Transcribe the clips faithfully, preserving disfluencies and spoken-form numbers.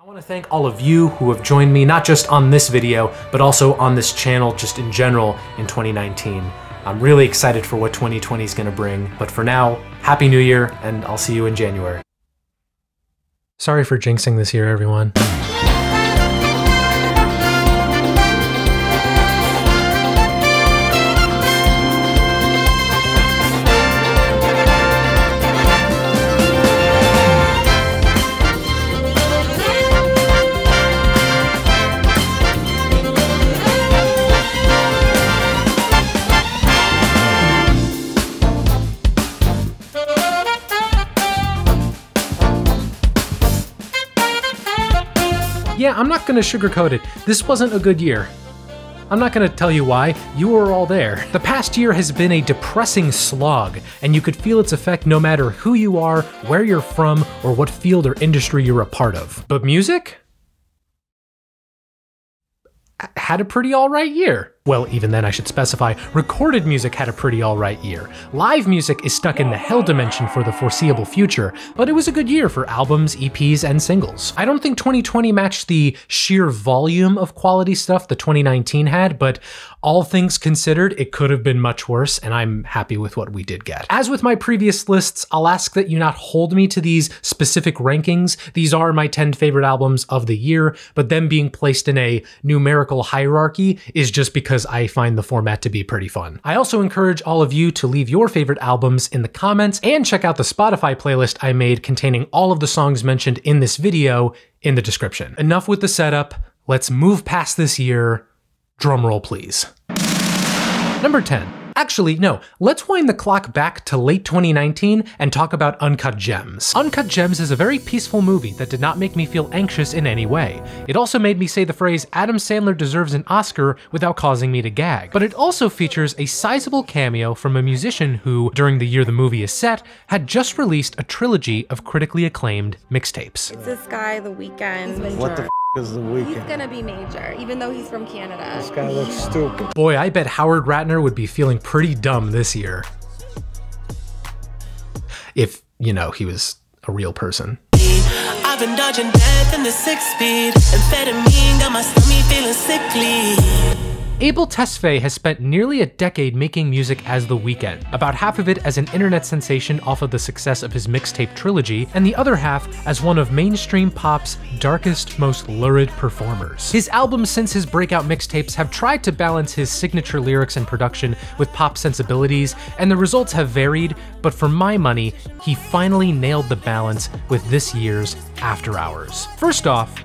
I want to thank all of you who have joined me, not just on this video, but also on this channel just in general in twenty nineteen. I'm really excited for what twenty twenty is going to bring, but for now, Happy New Year, and I'll see you in January. Sorry for jinxing this year, everyone. Yeah, I'm not gonna sugarcoat it. This wasn't a good year. I'm not gonna tell you why. You were all there. The past year has been a depressing slog, and you could feel its effect no matter who you are, where you're from, or what field or industry you're a part of. But music? Had a pretty alright year. Well, even then I should specify, recorded music had a pretty alright year. Live music is stuck in the hell dimension for the foreseeable future, but it was a good year for albums, E Ps, and singles. I don't think twenty twenty matched the sheer volume of quality stuff that twenty nineteen had, but all things considered, it could have been much worse, and I'm happy with what we did get. As with my previous lists, I'll ask that you not hold me to these specific rankings. These are my ten favorite albums of the year, but them being placed in a numerical hierarchy is just because because I find the format to be pretty fun. I also encourage all of you to leave your favorite albums in the comments and check out the Spotify playlist I made containing all of the songs mentioned in this video in the description. Enough with the setup, let's move past this year. Drumroll please. Number ten. Actually, no, let's wind the clock back to late twenty nineteen and talk about Uncut Gems. Uncut Gems is a very peaceful movie that did not make me feel anxious in any way. It also made me say the phrase, Adam Sandler deserves an Oscar, without causing me to gag. But it also features a sizable cameo from a musician who, during the year the movie is set, had just released a trilogy of critically acclaimed mixtapes. It's this guy, The Weeknd. What the f is The Weeknd? He's gonna be major, even though he's from Canada. This guy looks stupid. Boy, I bet Howard Ratner would be feeling pretty dumb this year. If, you know, he was a real person. I've been dodging death in the six speed. Amphetamine got my stomach feeling sickly. Abel Tesfaye has spent nearly a decade making music as The Weeknd, about half of it as an internet sensation off of the success of his mixtape trilogy, and the other half as one of mainstream pop's darkest, most lurid performers. His albums since his breakout mixtapes have tried to balance his signature lyrics and production with pop sensibilities, and the results have varied, but for my money, he finally nailed the balance with this year's After Hours. First off,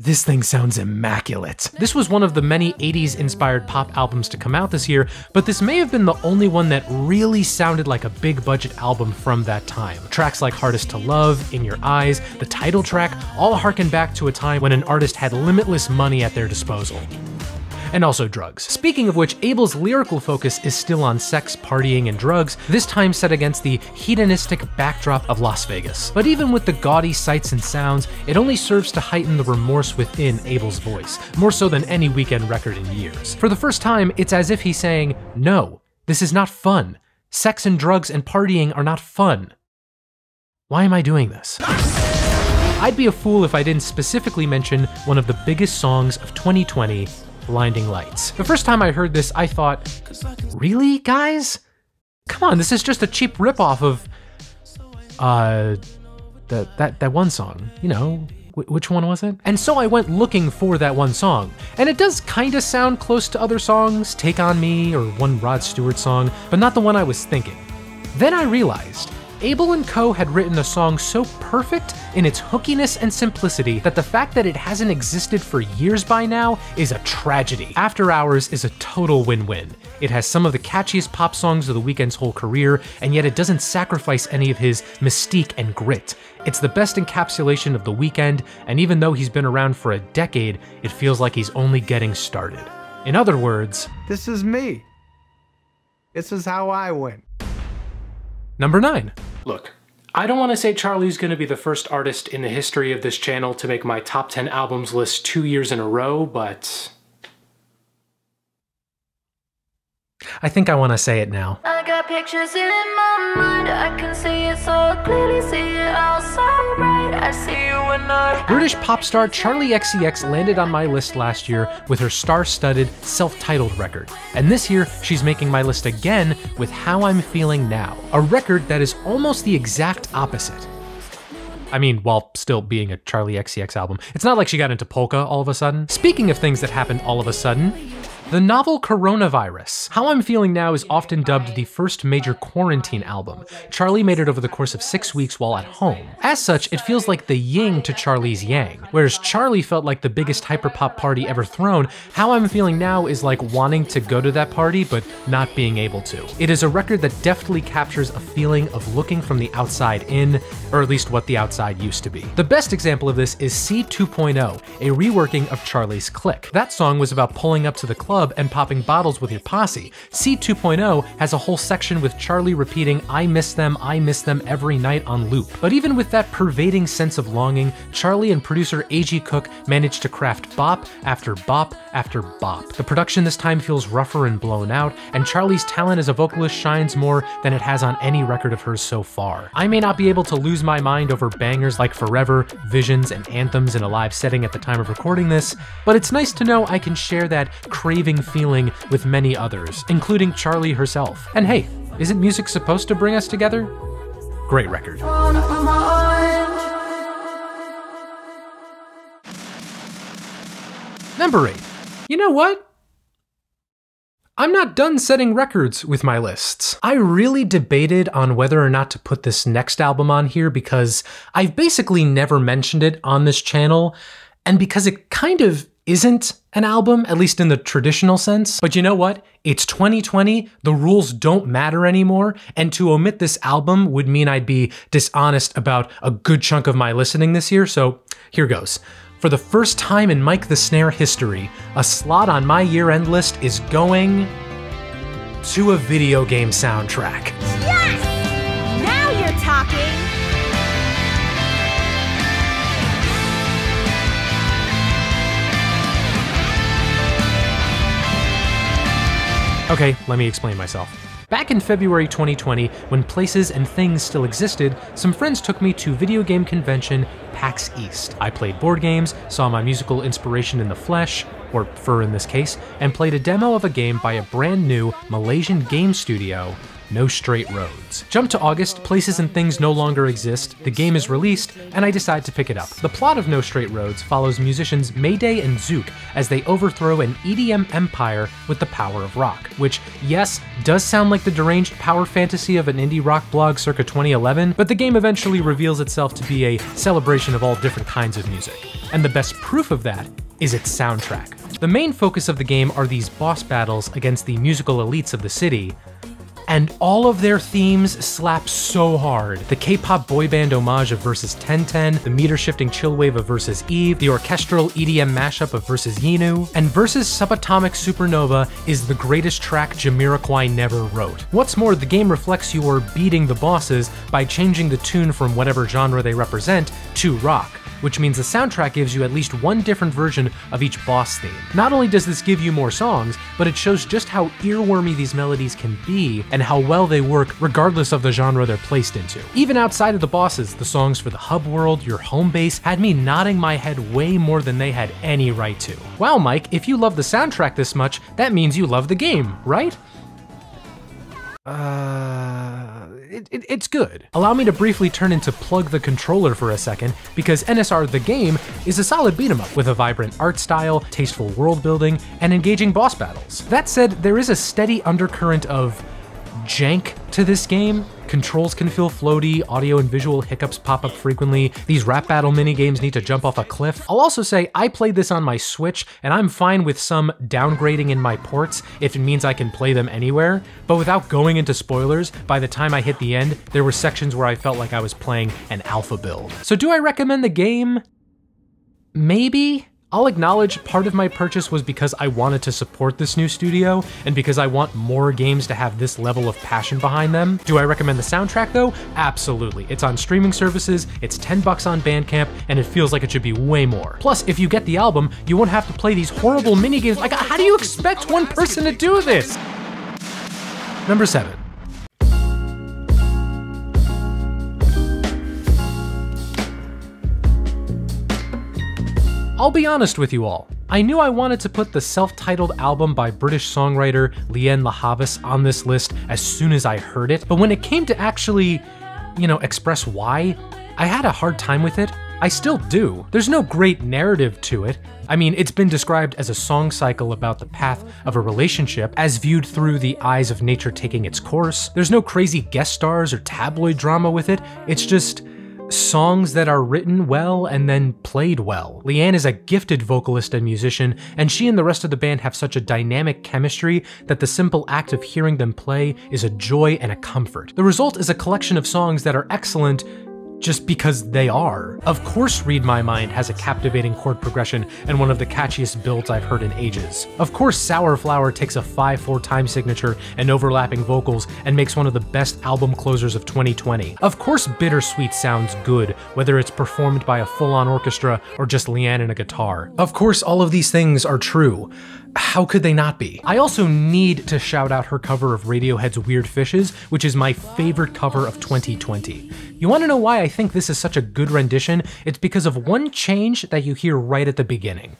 this thing sounds immaculate. This was one of the many eighties-inspired pop albums to come out this year, but this may have been the only one that really sounded like a big-budget album from that time. Tracks like Hardest to Love, In Your Eyes, the title track, all harken back to a time when an artist had limitless money at their disposal. And also drugs. Speaking of which, Abel's lyrical focus is still on sex, partying, and drugs, this time set against the hedonistic backdrop of Las Vegas. But even with the gaudy sights and sounds, it only serves to heighten the remorse within Abel's voice, more so than any Weeknd record in years. For the first time, it's as if he's saying, no, this is not fun. Sex and drugs and partying are not fun. Why am I doing this? I'd be a fool if I didn't specifically mention one of the biggest songs of twenty twenty, Blinding Lights. The first time I heard this, I thought, really, guys? Come on, this is just a cheap ripoff of, uh, the, that, that one song, you know, wh which one was it? And so I went looking for that one song, and it does kinda sound close to other songs, Take On Me or one Rod Stewart song, but not the one I was thinking. Then I realized, Abel and co had written a song so perfect in its hookiness and simplicity that the fact that it hasn't existed for years by now is a tragedy. After Hours is a total win-win. It has some of the catchiest pop songs of The Weeknd's whole career, and yet it doesn't sacrifice any of his mystique and grit. It's the best encapsulation of The Weeknd, and even though he's been around for a decade, it feels like he's only getting started. In other words, this is me. This is how I win. Number nine. Look, I don't want to say Charli's going to be the first artist in the history of this channel to make my top ten albums list two years in a row, but I think I want to say it now. I got pictures in my mind. I can see it so clearly, see it all so bright. I see you when I... British pop star Charli X C X landed on my list last year with her star-studded, self-titled record. And this year, she's making my list again with How I'm Feeling Now, a record that is almost the exact opposite. I mean, while still being a Charli X C X album. It's not like she got into polka all of a sudden. Speaking of things that happened all of a sudden, the novel Coronavirus. How I'm Feeling Now is often dubbed the first major quarantine album. Charli made it over the course of six weeks while at home. As such, it feels like the yin to Charli's yang. Whereas Charli felt like the biggest hyperpop party ever thrown, How I'm Feeling Now is like wanting to go to that party but not being able to. It is a record that deftly captures a feeling of looking from the outside in, or at least what the outside used to be. The best example of this is C two point oh, a reworking of Charli's Click. That song was about pulling up to the club and popping bottles with your posse. C two point oh has a whole section with Charli repeating, "I miss them, I miss them" every night on loop. But even with that pervading sense of longing, Charli and producer A G Cook managed to craft bop after bop after bop. The production this time feels rougher and blown out, and Charli's talent as a vocalist shines more than it has on any record of hers so far. I may not be able to lose my mind over bangers like Forever, Visions, and Anthems in a live setting at the time of recording this, but it's nice to know I can share that craving feeling with many others, including Charli herself. And hey, isn't music supposed to bring us together? Great record. Number eight. You know what? I'm not done setting records with my lists. I really debated on whether or not to put this next album on here because I've basically never mentioned it on this channel, and because it kind of isn't an album, at least in the traditional sense. But you know what? It's twenty twenty, the rules don't matter anymore, and to omit this album would mean I'd be dishonest about a good chunk of my listening this year, so here goes. For the first time in Mike the Snare history, a slot on my year-end list is going to a video game soundtrack. Yes! Now you're talking! Okay, let me explain myself. Back in February twenty twenty, when places and things still existed, some friends took me to video game convention PAX East. I played board games, saw my musical inspiration in the flesh, or fur in this case, and played a demo of a game by a brand new Malaysian game studio, No Straight Roads. Jump to August, places and things no longer exist, the game is released, and I decide to pick it up. The plot of No Straight Roads follows musicians Mayday and Zuke as they overthrow an E D M empire with the power of rock, which, yes, does sound like the deranged power fantasy of an indie rock blog circa twenty eleven, but the game eventually reveals itself to be a celebration of all different kinds of music. And the best proof of that is its soundtrack. The main focus of the game are these boss battles against the musical elites of the city, and all of their themes slap so hard. The K-pop boy band homage of Versus ten ten, the meter-shifting chill wave of Versus Eve, the orchestral E D M mashup of Versus Yinu, and Versus Subatomic Supernova is the greatest track Jamiroquai never wrote. What's more, the game reflects your beating the bosses by changing the tune from whatever genre they represent to rock, which means the soundtrack gives you at least one different version of each boss theme. Not only does this give you more songs, but it shows just how earwormy these melodies can be and how well they work regardless of the genre they're placed into. Even outside of the bosses, the songs for the hub world, your home base, had me nodding my head way more than they had any right to. Wow, Mike, if you love the soundtrack this much, that means you love the game, right? Uh, it, it, it's good. Allow me to briefly turn into Plug the Controller for a second, because N S R The Game is a solid beat-em-up with a vibrant art style, tasteful world building, and engaging boss battles. That said, there is a steady undercurrent of jank to this game. Controls can feel floaty, audio and visual hiccups pop up frequently, these rap battle minigames need to jump off a cliff. I'll also say I played this on my Switch, and I'm fine with some downgrading in my ports if it means I can play them anywhere, but without going into spoilers, by the time I hit the end, there were sections where I felt like I was playing an alpha build. So do I recommend the game? Maybe? I'll acknowledge part of my purchase was because I wanted to support this new studio, and because I want more games to have this level of passion behind them. Do I recommend the soundtrack though? Absolutely. It's on streaming services, it's ten bucks on Bandcamp, and it feels like it should be way more. Plus, if you get the album, you won't have to play these horrible minigames. Like, how do you expect one person to do this? Number seven. I'll be honest with you all, I knew I wanted to put the self-titled album by British songwriter Lianne La Havas on this list as soon as I heard it, but when it came to actually, you know, express why, I had a hard time with it. I still do. There's no great narrative to it. I mean, it's been described as a song cycle about the path of a relationship as viewed through the eyes of nature taking its course. There's no crazy guest stars or tabloid drama with it. It's just songs that are written well and then played well. Lianne is a gifted vocalist and musician, and she and the rest of the band have such a dynamic chemistry that the simple act of hearing them play is a joy and a comfort. The result is a collection of songs that are excellent just because they are. Of course Read My Mind has a captivating chord progression and one of the catchiest builds I've heard in ages. Of course Sour Flower takes a five four time signature and overlapping vocals and makes one of the best album closers of twenty twenty. Of course Bittersweet sounds good, whether it's performed by a full-on orchestra or just Lianne and a guitar. Of course all of these things are true. How could they not be? I also need to shout out her cover of Radiohead's Weird Fishes, which is my favorite cover of twenty twenty. You want to know why I think this is such a good rendition? It's because of one change that you hear right at the beginning.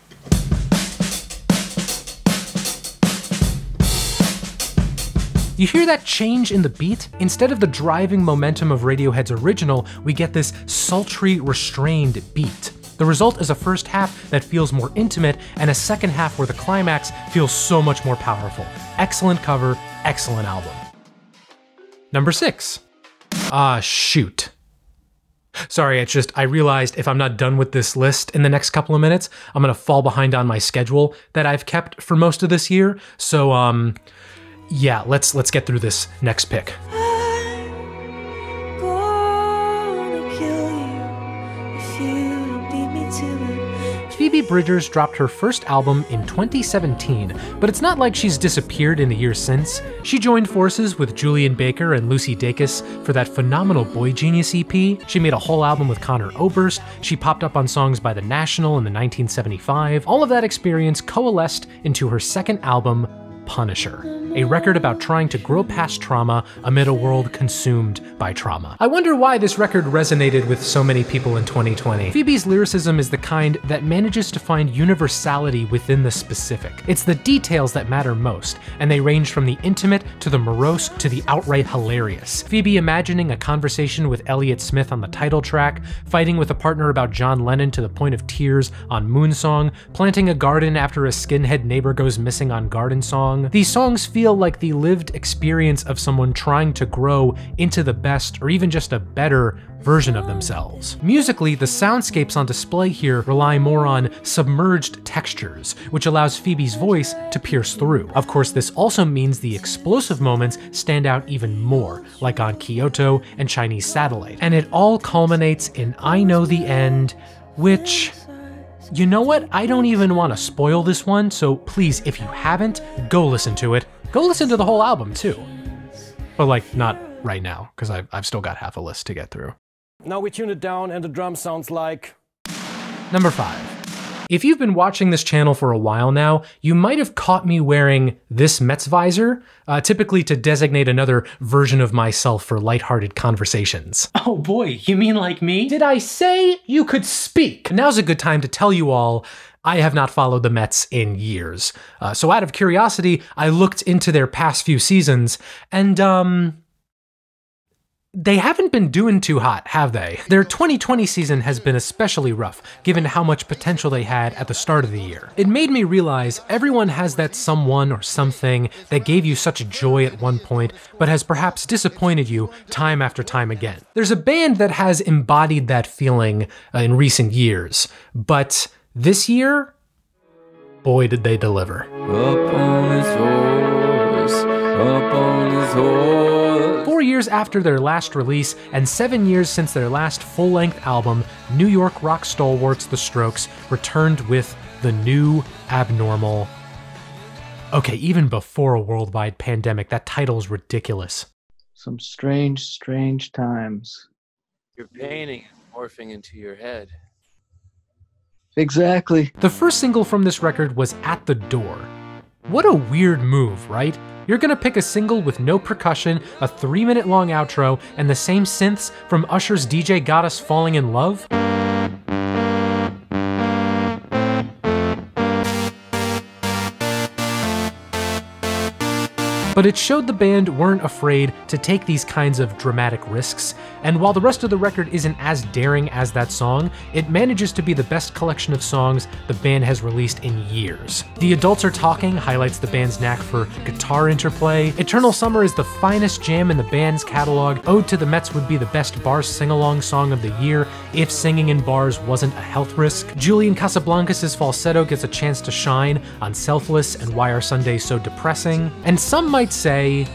You hear that change in the beat? Instead of the driving momentum of Radiohead's original, we get this sultry, restrained beat. The result is a first half that feels more intimate and a second half where the climax feels so much more powerful. Excellent cover, excellent album. Number six. Ah, uh, shoot. Sorry, it's just I realized if I'm not done with this list in the next couple of minutes, I'm gonna fall behind on my schedule that I've kept for most of this year. So, um, yeah, let's let's get through this next pick. Phoebe Bridgers dropped her first album in twenty seventeen, but it's not like she's disappeared in the years since. She joined forces with Julian Baker and Lucy Dacus for that phenomenal Boy Genius E P. She made a whole album with Connor Oberst. She popped up on songs by The National and the nineteen seventy-five. All of that experience coalesced into her second album, Punisher, a record about trying to grow past trauma amid a world consumed by trauma. I wonder why this record resonated with so many people in twenty twenty. Phoebe's lyricism is the kind that manages to find universality within the specific. It's the details that matter most, and they range from the intimate to the morose to the outright hilarious. Phoebe imagining a conversation with Elliot Smith on the title track, fighting with a partner about John Lennon to the point of tears on Moonsong, planting a garden after a skinhead neighbor goes missing on Garden Song. These songs feel like the lived experience of someone trying to grow into the best or even just a better version of themselves. Musically, the soundscapes on display here rely more on submerged textures, which allows Phoebe's voice to pierce through. Of course, this also means the explosive moments stand out even more, like on Kyoto and Chinese Satellite. And it all culminates in I Know the End, which, you know what? I don't even want to spoil this one, so please, if you haven't, go listen to it. Go listen to the whole album too. But like, not right now, because I've, I've still got half a list to get through. Now we tune it down and the drum sounds like... Number five. If you've been watching this channel for a while now, you might have caught me wearing this Mets visor, uh, typically to designate another version of myself for lighthearted conversations. Oh boy, you mean like me? Did I say you could speak? Now's a good time to tell you all I have not followed the Mets in years. Uh, so out of curiosity, I looked into their past few seasons, and um, they haven't been doing too hot, have they? Their twenty twenty season has been especially rough, given how much potential they had at the start of the year. It made me realize everyone has that someone or something that gave you such joy at one point, but has perhaps disappointed you time after time again. There's a band that has embodied that feeling uh, in recent years, but this year, boy, did they deliver. Up on his horse, up on his horse. Four years after their last release, and seven years since their last full-length album, New York rock stalwarts The Strokes returned with The New Abnormal. Okay, even before a worldwide pandemic, that title's ridiculous. Some strange, strange times. Your painting morphing into your head. Exactly. The first single from this record was At the Door. What a weird move, right? You're gonna pick a single with no percussion, a three minute long outro, and the same synths from Usher's D J Got Us Falling in Love? But it showed the band weren't afraid to take these kinds of dramatic risks, and while the rest of the record isn't as daring as that song, it manages to be the best collection of songs the band has released in years. The Adults Are Talking highlights the band's knack for guitar interplay, Eternal Summer is the finest jam in the band's catalog, Ode to the Mets would be the best bar sing-along song of the year if singing in bars wasn't a health risk, Julian Casablancas' falsetto gets a chance to shine on Selfless and Why Are Sundays So Depressing, and some might say,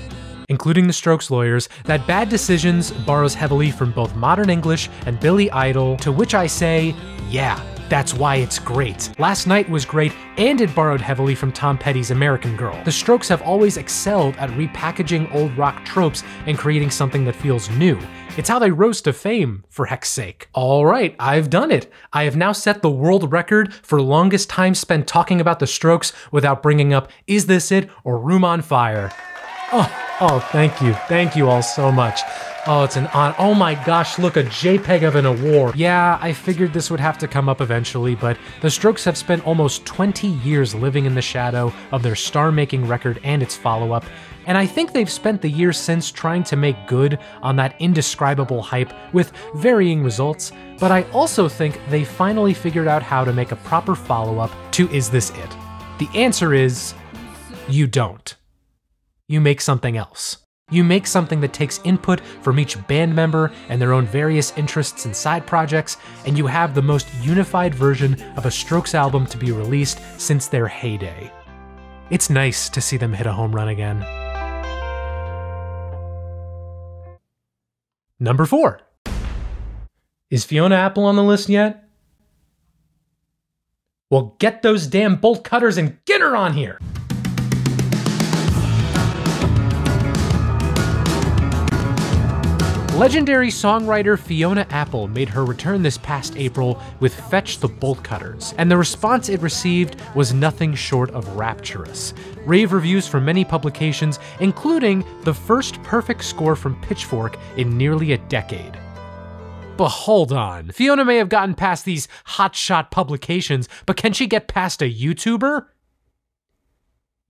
including the Strokes lawyers, that Bad Decisions borrows heavily from both modern English and Billy Idol, to which I say, yeah, that's why it's great. Last Night was great, and it borrowed heavily from Tom Petty's American Girl. The Strokes have always excelled at repackaging old rock tropes and creating something that feels new. It's how they rose to fame, for heck's sake. All right, I've done it. I have now set the world record for longest time spent talking about the Strokes without bringing up Is This It or Room on Fire. Oh, oh, thank you. Thank you all so much. Oh, it's an honor. Oh my gosh, look, a JPEG of an award. Yeah, I figured this would have to come up eventually, but the Strokes have spent almost twenty years living in the shadow of their star-making record and its follow-up, and I think they've spent the years since trying to make good on that indescribable hype with varying results, but I also think they finally figured out how to make a proper follow-up to Is This It? The answer is, you don't. You make something else. You make something that takes input from each band member and their own various interests and side projects, and you have the most unified version of a Strokes album to be released since their heyday. It's nice to see them hit a home run again. Number four. Is Fiona Apple on the list yet? Well, get those damn bolt cutters and get her on here! Legendary songwriter Fiona Apple made her return this past April with Fetch the Bolt Cutters, and the response it received was nothing short of rapturous. Rave reviews from many publications, including the first perfect score from Pitchfork in nearly a decade. But hold on, Fiona may have gotten past these hotshot publications, but can she get past a YouTuber?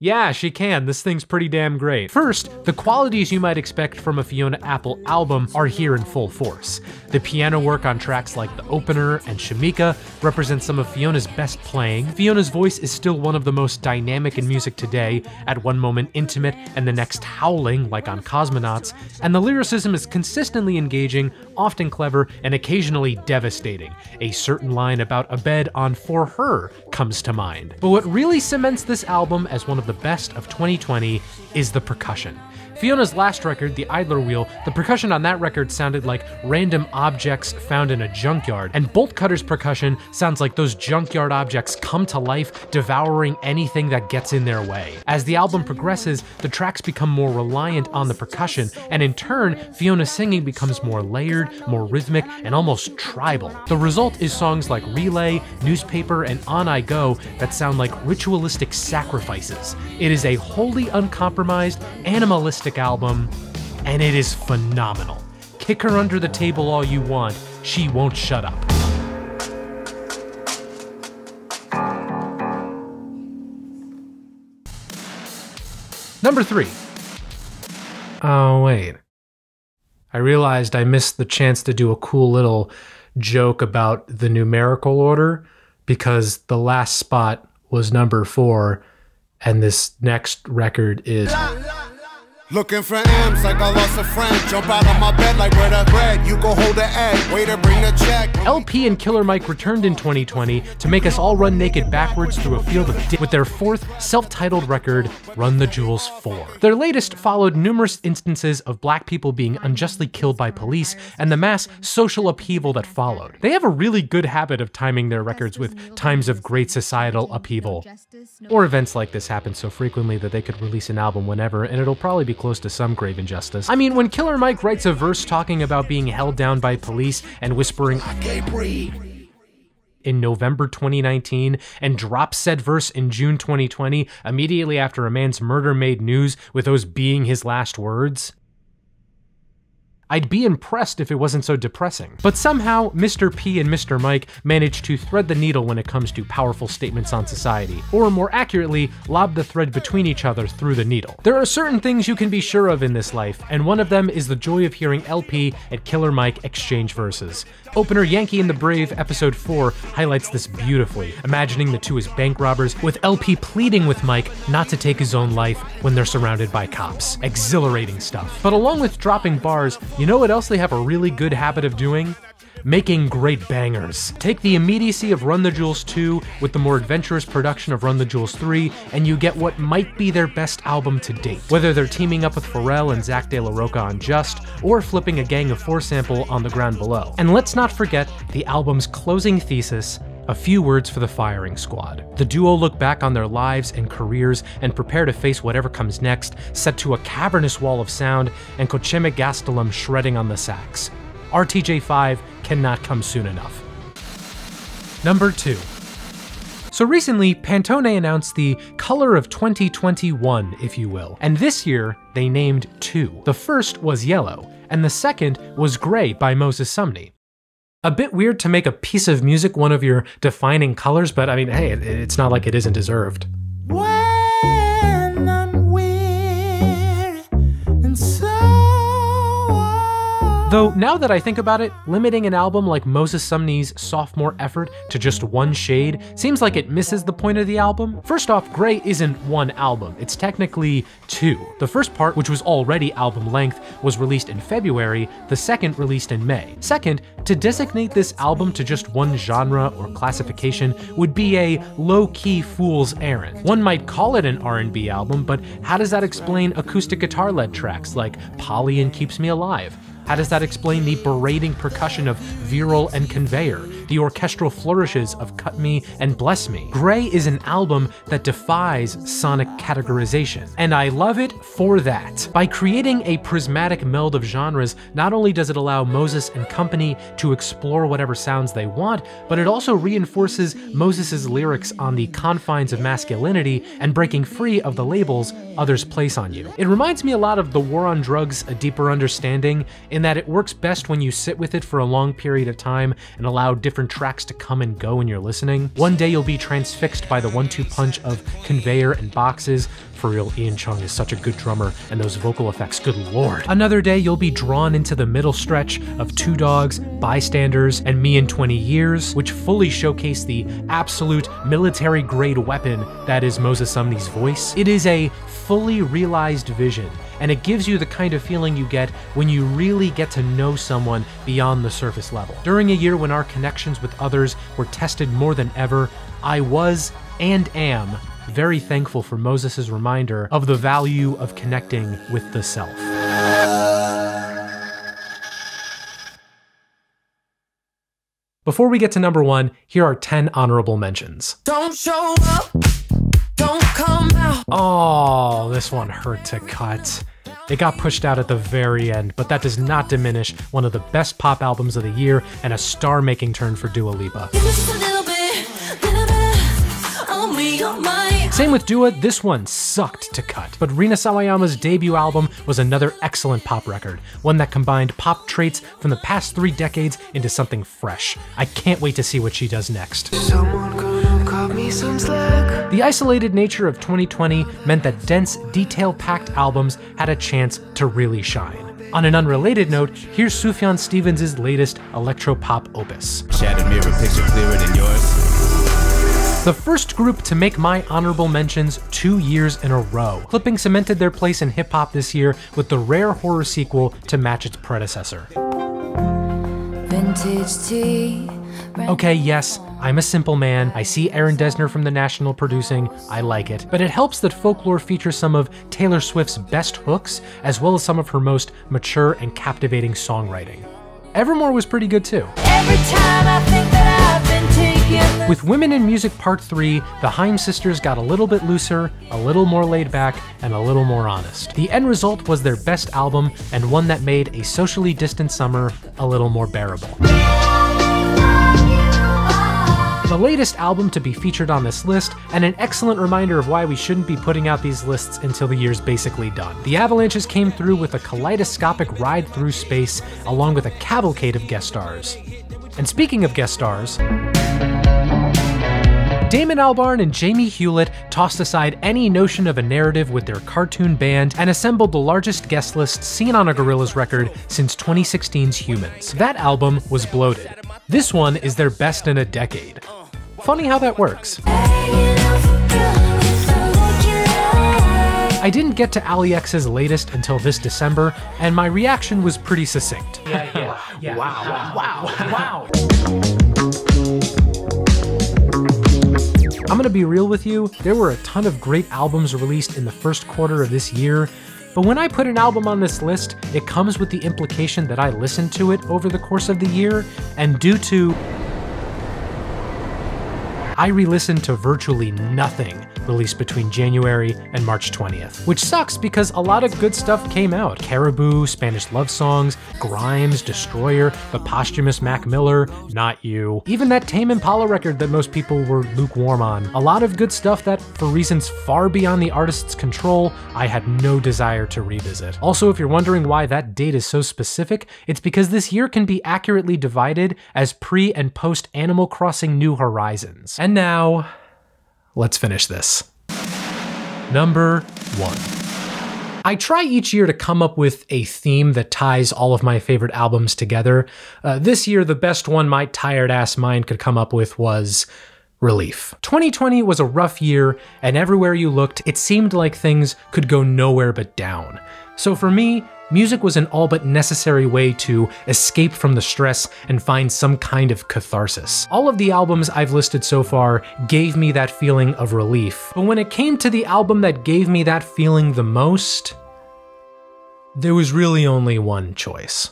Yeah, she can. This thing's pretty damn great. First, the qualities you might expect from a Fiona Apple album are here in full force. The piano work on tracks like The Opener and Shamika represents some of Fiona's best playing. Fiona's voice is still one of the most dynamic in music today, at one moment intimate and the next howling, like on Cosmonauts, and the lyricism is consistently engaging, often clever, and occasionally devastating. A certain line about a bed on For Her comes to mind. But what really cements this album as one of the best of twenty twenty is the percussion. Fiona's last record, The Idler Wheel, the percussion on that record sounded like random objects found in a junkyard, and Bolt Cutter's percussion sounds like those junkyard objects come to life, devouring anything that gets in their way. As the album progresses, the tracks become more reliant on the percussion, and in turn, Fiona's singing becomes more layered, more rhythmic, and almost tribal. The result is songs like Relay, Newspaper, and On I Go that sound like ritualistic sacrifices. It is a wholly uncompromised, animalistic album, and it is phenomenal. Kick her under the table all you want, she won't shut up. Number three. Oh wait, I realized I missed the chance to do a cool little joke about the numerical order, because the last spot was number four, and this next record is... Looking for M's like I lost a friend. Jump out of my bed like where the bread. You go hold the egg. Way to bring the check. L P and Killer Mike returned in twenty twenty to make us all run naked backwards through a field of dick with their fourth self-titled record, Run the Jewels four. Their latest followed numerous instances of black people being unjustly killed by police and the mass social upheaval that followed. They have a really good habit of timing their records with times of great societal upheaval, or events like this happen so frequently that they could release an album whenever, and it'll probably be close to some grave injustice. I mean, when Killer Mike writes a verse talking about being held down by police and whispering, "I can't breathe," in November twenty nineteen, and drops said verse in June twenty twenty, immediately after a man's murder made news with those being his last words, I'd be impressed if it wasn't so depressing. But somehow, Mister P and Mister Mike manage to thread the needle when it comes to powerful statements on society, or more accurately, lob the thread between each other through the needle. There are certain things you can be sure of in this life, and one of them is the joy of hearing L P and Killer Mike exchange verses. Opener Yankee and the Brave, episode four, highlights this beautifully, imagining the two as bank robbers, with L P pleading with Mike not to take his own life when they're surrounded by cops. Exhilarating stuff. But along with dropping bars, you know what else they have a really good habit of doing? Making great bangers. Take the immediacy of Run the Jewels two with the more adventurous production of Run the Jewels three, and you get what might be their best album to date. Whether they're teaming up with Pharrell and Zach De La Rocha on Just, or flipping a Gang of Four sample on The Ground Below. And let's not forget the album's closing thesis, A Few Words for the Firing Squad. The duo look back on their lives and careers and prepare to face whatever comes next, set to a cavernous wall of sound and Kocheme Gastelum shredding on the sax. R T J five cannot come soon enough. Number two. So recently, Pantone announced the color of twenty twenty-one, if you will, and this year they named two. The first was yellow, and the second was gray by Moses Sumney. A bit weird to make a piece of music one of your defining colors, but I mean, hey, it's not like it isn't deserved. When I'm weird and so though, now that I think about it, limiting an album like Moses Sumney's sophomore effort to just one shade seems like it misses the point of the album. First off, Grey isn't one album, it's technically two. The first part, which was already album length, was released in February, the second released in May. Second, to designate this album to just one genre or classification would be a low-key fool's errand. One might call it an R and B album, but how does that explain acoustic guitar-led tracks like Polly and Keeps Me Alive? How does that explain the berating percussion of Viral and Conveyor, the orchestral flourishes of Cut Me and Bless Me? Grey is an album that defies sonic categorization, and I love it for that. By creating a prismatic meld of genres, not only does it allow Moses and company to explore whatever sounds they want, but it also reinforces Moses's lyrics on the confines of masculinity and breaking free of the labels others place on you. It reminds me a lot of The War on Drugs, A Deeper Understanding, in that it works best when you sit with it for a long period of time and allow different tracks to come and go when you're listening. One day you'll be transfixed by the one two punch of Conveyor and Boxes. For real, Ian Chung is such a good drummer, and those vocal effects, good lord. Another day you'll be drawn into the middle stretch of Two Dogs, Bystanders, and Me in twenty years, which fully showcase the absolute military-grade weapon that is Moses Sumney's voice. It is a fully realized vision, and it gives you the kind of feeling you get when you really get to know someone beyond the surface level. During a year when our connections with others were tested more than ever, I was, and am, very thankful for Moses's reminder of the value of connecting with the self. Before we get to number one, here are ten honorable mentions. Don't show up, don't come out. Oh, this one hurt to cut. It got pushed out at the very end, but that does not diminish one of the best pop albums of the year and a star-making turn for Dua Lipa. Same with Dua, this one sucked to cut, but Rina Sawayama's debut album was another excellent pop record, one that combined pop traits from the past three decades into something fresh. I can't wait to see what she does next. Me some slack. The isolated nature of twenty twenty meant that dense, detail-packed albums had a chance to really shine. On an unrelated note, here's Sufjan Stevens' latest electro-pop opus. Shattered mirror, picture clearer than yours. The first group to make my honorable mentions two years in a row. Clipping cemented their place in hip-hop this year with the rare horror sequel to match its predecessor. Vintage tea. Okay, yes, I'm a simple man, I see Aaron Dessner from The National producing, I like it, but it helps that Folklore features some of Taylor Swift's best hooks, as well as some of her most mature and captivating songwriting. Evermore was pretty good too. Every time I think that I've been taken... With Women in Music Part three, the Haim sisters got a little bit looser, a little more laid back, and a little more honest. The end result was their best album, and one that made a socially distant summer a little more bearable. the latest album to be featured on this list, and an excellent reminder of why we shouldn't be putting out these lists until the year's basically done. The Avalanches came through with a kaleidoscopic ride through space, along with a cavalcade of guest stars. And speaking of guest stars, Damon Albarn and Jamie Hewlett tossed aside any notion of a narrative with their cartoon band and assembled the largest guest list seen on a Gorillaz record since twenty sixteen's Humans. That album was bloated. This one is their best in a decade. Funny how that works. I didn't get to Ally X's latest until this December, and my reaction was pretty succinct. Yeah, yeah, yeah. Wow, wow, wow, wow. I'm gonna be real with you, there were a ton of great albums released in the first quarter of this year, but when I put an album on this list, it comes with the implication that I listened to it over the course of the year, and due to... I re-listened to virtually nothing released between January and March twentieth. Which sucks because a lot of good stuff came out. Caribou, Spanish Love Songs, Grimes, Destroyer, the posthumous Mac Miller, Not You. Even that Tame Impala record that most people were lukewarm on. A lot of good stuff that, for reasons far beyond the artist's control, I had no desire to revisit. Also, if you're wondering why that date is so specific, it's because this year can be accurately divided as pre- and post-Animal Crossing New Horizons. And And now, let's finish this. Number one. I try each year to come up with a theme that ties all of my favorite albums together. Uh, this year, the best one my tired ass mind could come up with was relief. twenty twenty was a rough year, and everywhere you looked, it seemed like things could go nowhere but down. So for me, music was an all but necessary way to escape from the stress and find some kind of catharsis. All of the albums I've listed so far gave me that feeling of relief, but when it came to the album that gave me that feeling the most, there was really only one choice.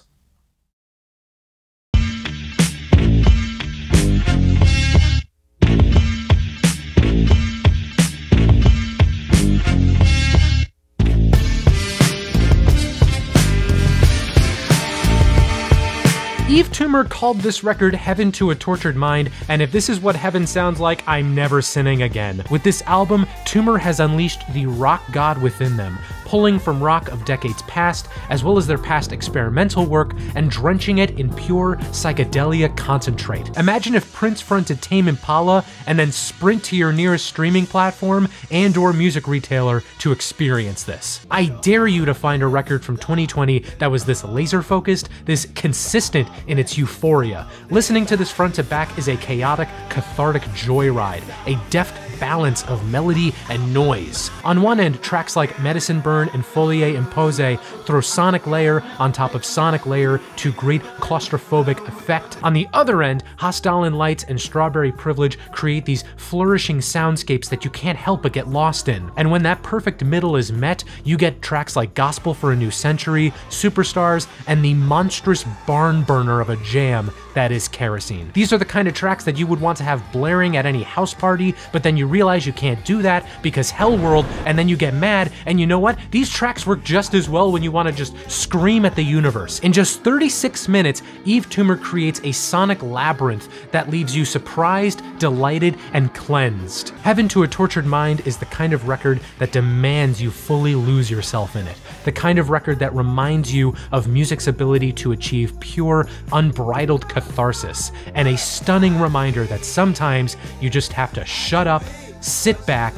Steve Toomer called this record Heaven to a Tortured Mind, and if this is what heaven sounds like, I'm never sinning again. With this album, Toomer has unleashed the rock god within them, pulling from rock of decades past, as well as their past experimental work, and drenching it in pure psychedelia concentrate. Imagine if Prince fronted Tame Impala, and then sprint to your nearest streaming platform and or music retailer to experience this. I dare you to find a record from twenty twenty that was this laser-focused, this consistent, in its euphoria. Listening to this front to back is a chaotic, cathartic joyride, a deft balance of melody and noise. On one end, tracks like Medicine Burn and Folie Imposée throw sonic layer on top of sonic layer to great claustrophobic effect. On the other end, Hostile in Lights and Strawberry Privilege create these flourishing soundscapes that you can't help but get lost in. And when that perfect middle is met, you get tracks like Gospel for a New Century, Superstars, and the monstrous barn burner of a jam that is Kerosene. These are the kind of tracks that you would want to have blaring at any house party, but then you realize you can't do that because Hellworld, and then you get mad, and you know what? These tracks work just as well when you want to just scream at the universe. In just thirty-six minutes, Eve Toomer creates a sonic labyrinth that leaves you surprised, delighted, and cleansed. Heaven to a Tortured Mind is the kind of record that demands you fully lose yourself in it. The kind of record that reminds you of music's ability to achieve pure, unbridled catharsis, and a stunning reminder that sometimes you just have to shut up, sit back,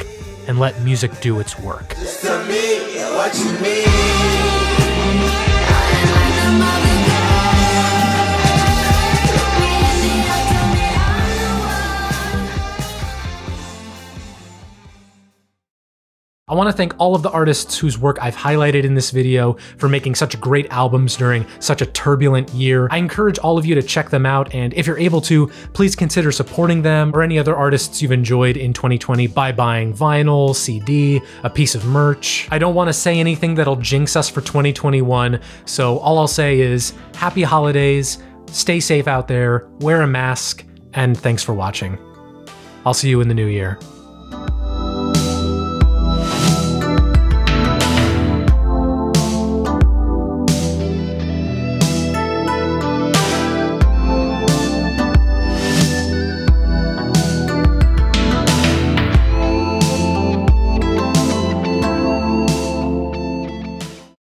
and let music do its work. Just tell me what you mean. I want to thank all of the artists whose work I've highlighted in this video for making such great albums during such a turbulent year. I encourage all of you to check them out, and if you're able to, please consider supporting them or any other artists you've enjoyed in twenty twenty by buying vinyl, C D, a piece of merch. I don't want to say anything that'll jinx us for twenty twenty-one, so all I'll say is happy holidays, stay safe out there, wear a mask, and thanks for watching. I'll see you in the new year.